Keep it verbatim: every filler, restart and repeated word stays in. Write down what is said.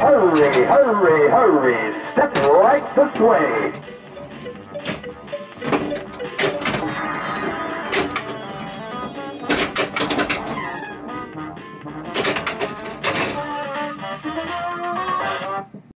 Hurry, hurry, hurry, step right this way.